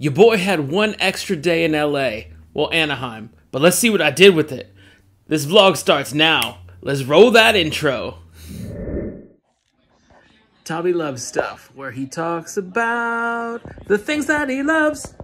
Your boy had one extra day in LA, well Anaheim, but let's see what I did with it. This vlog starts now. Let's roll that intro. Tommy Loves Stuff, where he talks about the things that he loves.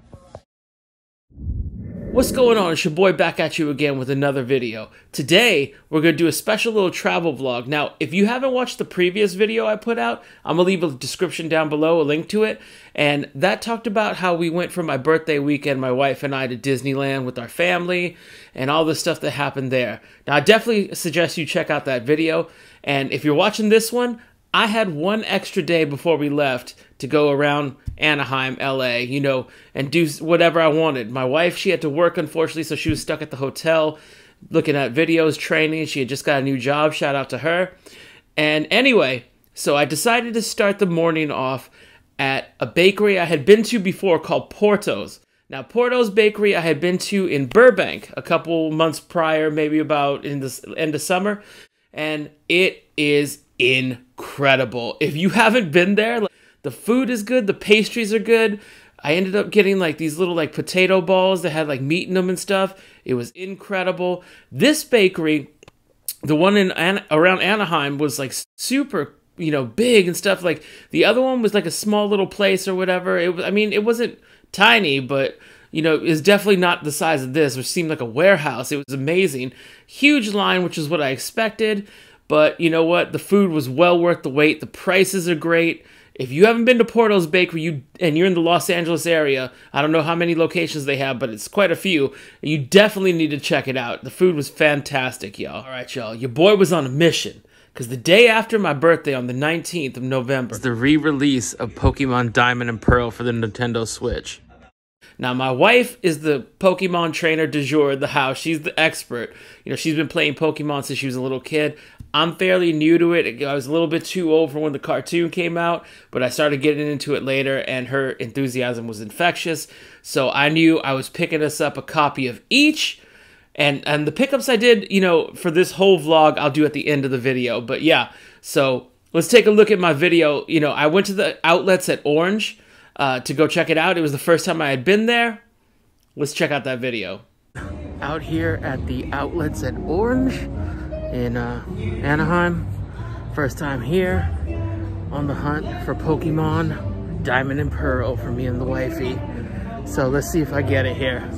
What's going on? It's your boy back at you again with another video. Today, we're going to do a special little travel vlog. Now, if you haven't watched the previous video I put out, I'm going to leave a description down below, a link to it. And that talked about how we went for my birthday weekend, my wife and I, to Disneyland with our family and all the stuff that happened there. Now, I definitely suggest you check out that video. And if you're watching this one, I had one extra day before we left to go around Anaheim, LA, you know, and do whatever I wanted. My wife, she had to work, unfortunately, so she was stuck at the hotel looking at videos, training. She had just got a new job. Shout out to her. And anyway, so I decided to start the morning off at a bakery I had been to before called Porto's. Now, Porto's Bakery I had been to in Burbank a couple months prior, maybe about in the end of summer, and it is incredible. If you haven't been there, the food is good, the pastries are good. I ended up getting like these little like potato balls that had like meat in them and stuff. It was incredible. This bakery, the one in around Anaheim, was like super, you know, big and stuff. Like the other one was like a small little place or whatever. It was, I mean, it wasn't tiny, but you know, it's definitely not the size of this, which seemed like a warehouse. It was amazing. Huge line, which is what I expected. But you know what? The food was well worth the wait. The prices are great. If you haven't been to Porto's Bakery and you're in the Los Angeles area, I don't know how many locations they have, but it's quite a few. You definitely need to check it out. The food was fantastic, y'all. All right, y'all. Your boy was on a mission because the day after my birthday on the 19th of November, the re-release of Pokemon Diamond and Pearl for the Nintendo Switch. Now, my wife is the Pokemon trainer du jour in the house. She's the expert. You know, she's been playing Pokemon since she was a little kid. I'm fairly new to it. I was a little bit too old for when the cartoon came out, but I started getting into it later, and her enthusiasm was infectious. So I knew I was picking us up a copy of each. And the pickups I did, you know, for this whole vlog, I'll do at the end of the video. But yeah, so let's take a look at my video. You know, I went to the outlets at Orange. To go check it out. It was the first time I had been there. Let's check out that video. Out here at the outlets at Orange in Anaheim. First time here on the hunt for Pokemon Diamond and Pearl for me and the wifey. So let's see if I get it here.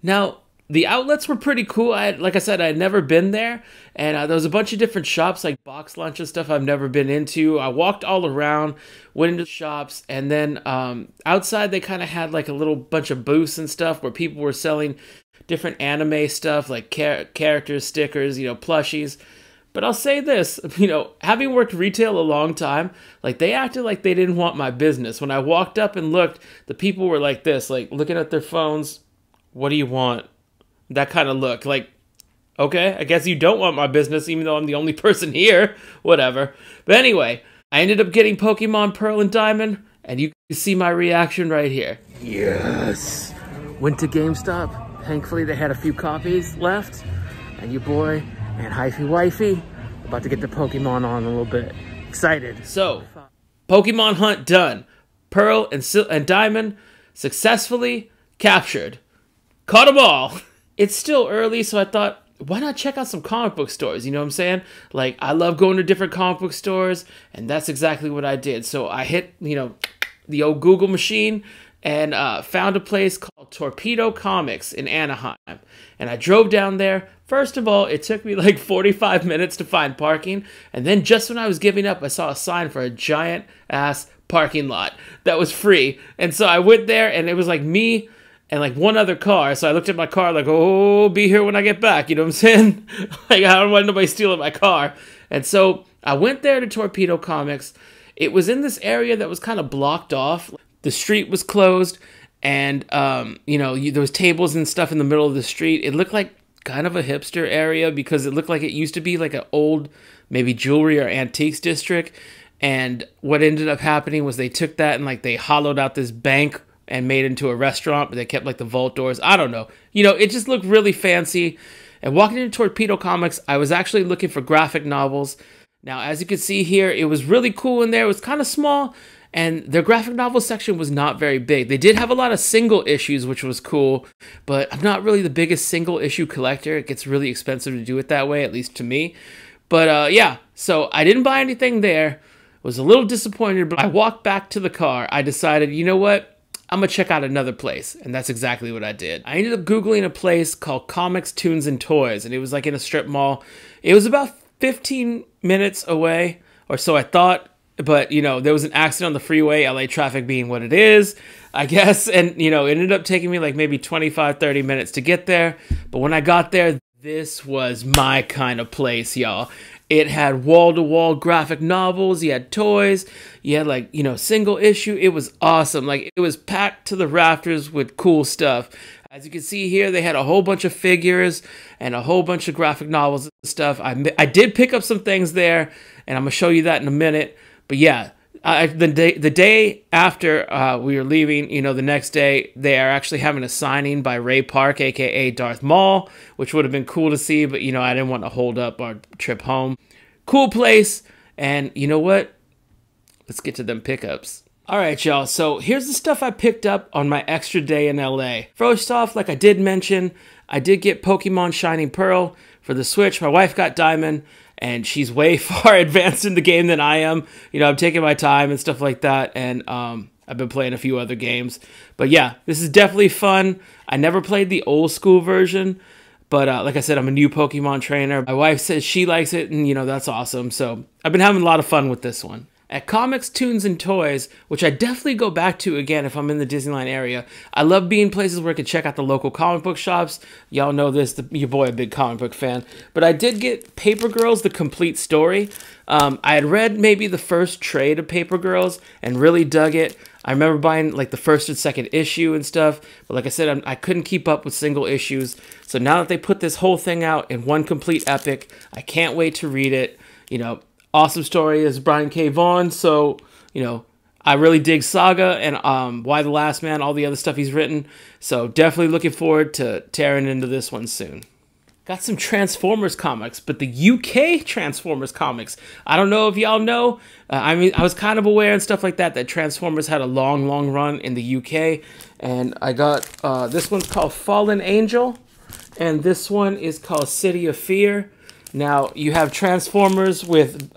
Now, the outlets were pretty cool. Like I said, I had never been there. And there was a bunch of different shops, like box lunch and stuff I've never been into. I walked all around, went into shops, and then outside they kind of had like a little bunch of booths and stuff where people were selling different anime stuff, like characters, stickers, you know, plushies. But I'll say this, you know, having worked retail a long time, like they acted like they didn't want my business. When I walked up and looked, the people were like this, like looking at their phones, what do you want? That kind of look, like, okay, I guess you don't want my business, even though I'm the only person here, whatever. But anyway, I ended up getting Pokemon Pearl and Diamond, and you can see my reaction right here. Yes! Went to GameStop, thankfully they had a few copies left, and your boy and hyphy wifey about to get the Pokemon on a little bit. Excited. So, Pokemon hunt done. Pearl and Diamond successfully captured. Caught them all! It's still early, so I thought, why not check out some comic book stores? You know what I'm saying? Like, I love going to different comic book stores, and that's exactly what I did. So I hit, you know, the old Google machine and found a place called Torpedo Comics in Anaheim. And I drove down there. First of all, it took me like 45 minutes to find parking. And then just when I was giving up, I saw a sign for a giant-ass parking lot that was free. And so I went there, and it was like me and like one other car, so I looked at my car like, oh, be here when I get back, you know what I'm saying? Like, I don't want nobody stealing my car. And so I went there to Torpedo Comics. It was in this area that was kind of blocked off. The street was closed, and, you know, there was tables and stuff in the middle of the street. It looked like kind of a hipster area because it looked like it used to be like an old maybe jewelry or antiques district. And what ended up happening was they took that and, like, they hollowed out this bank and made into a restaurant, but they kept like the vault doors. I don't know. You know, it just looked really fancy. And walking into Torpedo Comics, I was actually looking for graphic novels. Now, as you can see here, it was really cool in there. It was kind of small, and their graphic novel section was not very big. They did have a lot of single issues, which was cool, but I'm not really the biggest single issue collector. It gets really expensive to do it that way, at least to me. But yeah, so I didn't buy anything there. Was a little disappointed, but I walked back to the car. I decided, you know what? I'm gonna check out another place, and that's exactly what I did. I ended up Googling a place called Comics, Toons and Toys, and it was like in a strip mall. It was about 15 minutes away, or so I thought, but you know, there was an accident on the freeway, LA traffic being what it is, I guess, and you know, it ended up taking me like maybe 25, 30 minutes to get there, but when I got there, this was my kind of place, y'all. It had wall-to-wall graphic novels, you had toys, you had like, you know, single issue. It was awesome. Like, it was packed to the rafters with cool stuff. As you can see here, they had a whole bunch of figures and a whole bunch of graphic novels and stuff. I did pick up some things there, and I'm going to show you that in a minute. But yeah, the day after we were leaving, you know, the next day, they are actually having a signing by Ray Park, aka Darth Maul, which would have been cool to see, but you know, I didn't want to hold up our trip home. Cool place, and you know what? Let's get to them pickups. All right, y'all, so here's the stuff I picked up on my extra day in LA. First off, like I did mention, I did get Pokemon Shining Pearl for the Switch. My wife got Diamond, and she's way far advanced in the game than I am. You know, I'm taking my time and stuff like that, and I've been playing a few other games. But yeah, this is definitely fun. I never played the old school version, but like I said, I'm a new Pokemon trainer. My wife says she likes it, and you know, that's awesome. So I've been having a lot of fun with this one. At Comics, Toons, and Toys, which I definitely go back to again if I'm in the Disneyland area, I love being places where I can check out the local comic book shops. Y'all know this, your boy, a big comic book fan. But I did get Paper Girls, The Complete Story. I had read maybe the first trade of Paper Girls and really dug it. I remember buying like the first and second issue and stuff, but like I said, I couldn't keep up with single issues. So now that they put this whole thing out in one complete epic, I can't wait to read it, you know. Awesome story is Brian K. Vaughan, so, you know, I really dig Saga and Y: The Last Man, all the other stuff he's written, so definitely looking forward to tearing into this one soon. Got some Transformers comics, but the UK Transformers comics. I don't know if y'all know, I mean, I was kind of aware and stuff like that, that Transformers had a long, long run in the UK, and I got, this one's called Fallen Angel, and this one is called City of Fear. Now, you have Transformers with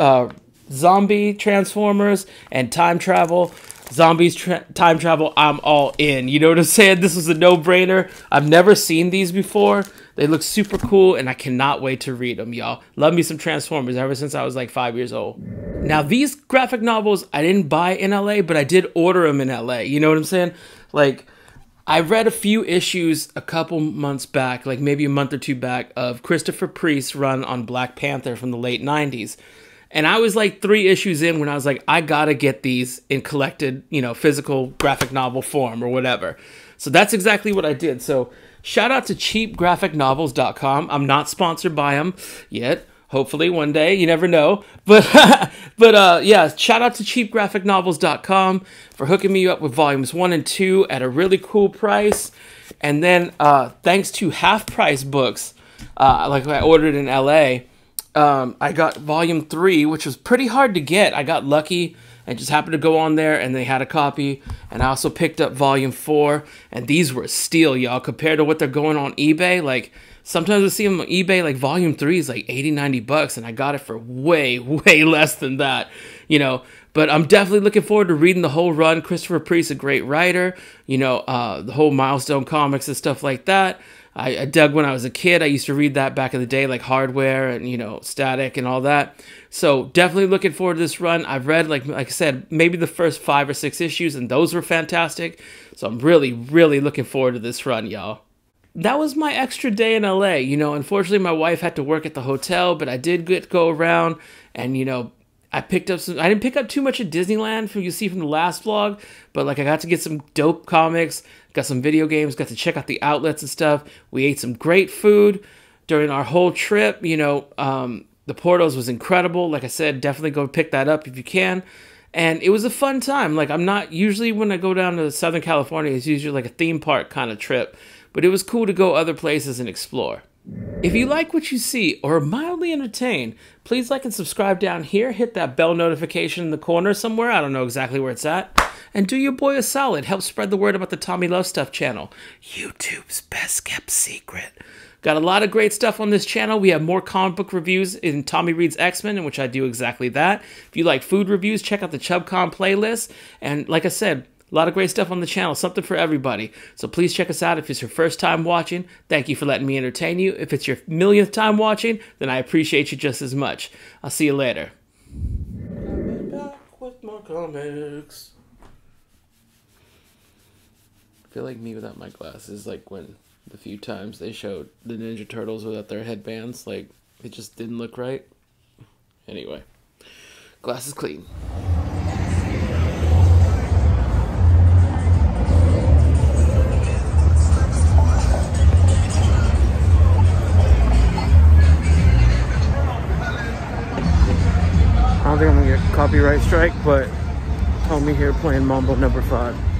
zombie Transformers and time travel. Zombies, time travel, I'm all in. You know what I'm saying? This was a no-brainer. I've never seen these before. They look super cool, and I cannot wait to read them, y'all. Love me some Transformers ever since I was like 5 years old. Now, these graphic novels I didn't buy in LA, but I did order them in LA. You know what I'm saying? Like, I read a few issues a couple months back, like maybe a month or two back, of Christopher Priest's run on Black Panther from the late 90s. And I was like 3 issues in when I was like, I gotta get these in collected, you know, physical graphic novel form or whatever. So that's exactly what I did. So shout out to CheapGraphicNovels.com. I'm not sponsored by them yet. Hopefully one day, you never know. But yeah, shout out to CheapGraphicNovels.com for hooking me up with volumes 1 and 2 at a really cool price. And then thanks to Half Price Books, like I ordered in LA, I got volume 3, which was pretty hard to get. I got lucky and just happened to go on there, and they had a copy. And I also picked up volume 4, and these were steal, y'all, compared to what they're going on eBay. Like, sometimes I see them on eBay, like volume 3 is like 80, 90 bucks, and I got it for way, way less than that, you know. But I'm definitely looking forward to reading the whole run. Christopher Priest, a great writer, you know, the whole Milestone Comics and stuff like that. I dug when I was a kid. I used to read that back in the day, like Hardware and, you know, Static and all that. So definitely looking forward to this run. I've read, like I said, maybe the first 5 or 6 issues, and those were fantastic. So I'm really, really looking forward to this run, y'all. That was my extra day in LA. You know, unfortunately, my wife had to work at the hotel, but I did go around, and, you know, I picked up some. I didn't pick up too much at Disneyland, from you see from the last vlog, but like I got to get some dope comics, got some video games, got to check out the outlets and stuff. We ate some great food during our whole trip. You know, the Porto's was incredible. Like I said, definitely go pick that up if you can. And it was a fun time. Like, I'm not usually, when I go down to Southern California, it's usually like a theme park kind of trip, but it was cool to go other places and explore. If you like what you see or are mildly entertained, please like and subscribe down here. Hit that bell notification in the corner somewhere. I don't know exactly where it's at. And do your boy a solid. Help spread the word about the Tommy Loves Stuff channel, YouTube's best kept secret. Got a lot of great stuff on this channel. We have more comic book reviews in Tommy Reads X-Men, in which I do exactly that. If you like food reviews, check out the Chubcom playlist. And like I said, a lot of great stuff on the channel, something for everybody. So please check us out if it's your first time watching. Thank you for letting me entertain you. If it's your millionth time watching, then I appreciate you just as much. I'll see you later. Coming back with more comics. I feel like me without my glasses, like when the few times they showed the Ninja Turtles without their headbands, like it just didn't look right. Anyway, glasses clean. I don't think I'm gonna get a copyright strike, but homie here playing Mambo Number 5.